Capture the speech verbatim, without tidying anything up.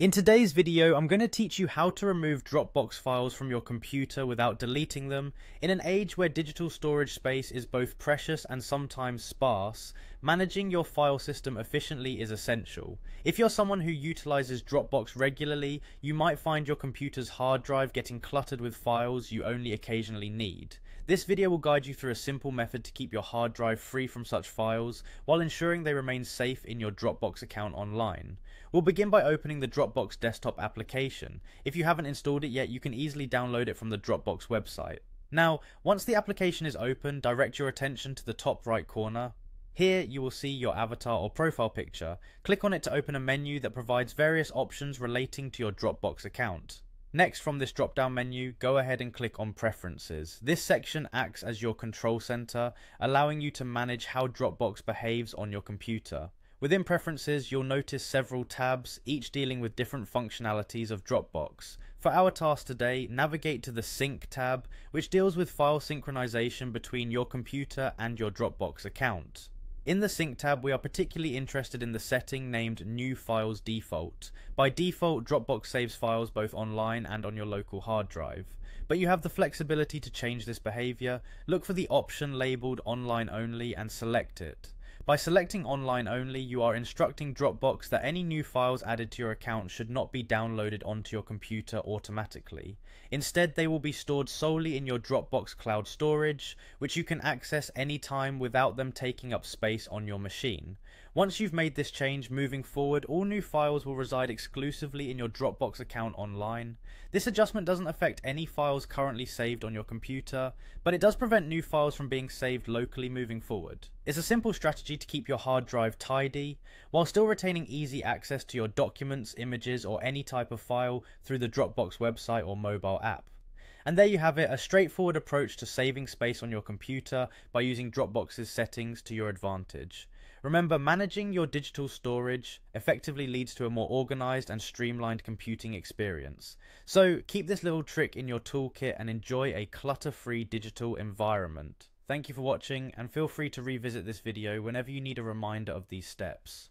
In today's video, I'm going to teach you how to remove Dropbox files from your computer without deleting them. In an age where digital storage space is both precious and sometimes sparse, managing your file system efficiently is essential. If you're someone who utilizes Dropbox regularly, you might find your computer's hard drive getting cluttered with files you only occasionally need. This video will guide you through a simple method to keep your hard drive free from such files, while ensuring they remain safe in your Dropbox account online. We'll begin by opening the Dropbox desktop application. If you haven't installed it yet, you can easily download it from the Dropbox website. Now, once the application is open, direct your attention to the top right corner. Here, you will see your avatar or profile picture. Click on it to open a menu that provides various options relating to your Dropbox account. Next, from this drop-down menu, go ahead and click on Preferences. This section acts as your control center, allowing you to manage how Dropbox behaves on your computer. Within Preferences, you'll notice several tabs, each dealing with different functionalities of Dropbox. For our task today, navigate to the Sync tab, which deals with file synchronization between your computer and your Dropbox account. In the Sync tab, we are particularly interested in the setting named New Files Default. By default, Dropbox saves files both online and on your local hard drive. But you have the flexibility to change this behavior. Look for the option labeled Online Only and select it. By selecting Online Only, you are instructing Dropbox that any new files added to your account should not be downloaded onto your computer automatically. Instead, they will be stored solely in your Dropbox cloud storage, which you can access anytime without them taking up space on your machine. Once you've made this change, moving forward, all new files will reside exclusively in your Dropbox account online. This adjustment doesn't affect any files currently saved on your computer, but it does prevent new files from being saved locally moving forward. It's a simple strategy to keep your hard drive tidy, while still retaining easy access to your documents, images, or any type of file through the Dropbox website or mobile app. And there you have it, a straightforward approach to saving space on your computer by using Dropbox's settings to your advantage. Remember, managing your digital storage effectively leads to a more organized and streamlined computing experience. So keep this little trick in your toolkit and enjoy a clutter-free digital environment. Thank you for watching, and feel free to revisit this video whenever you need a reminder of these steps.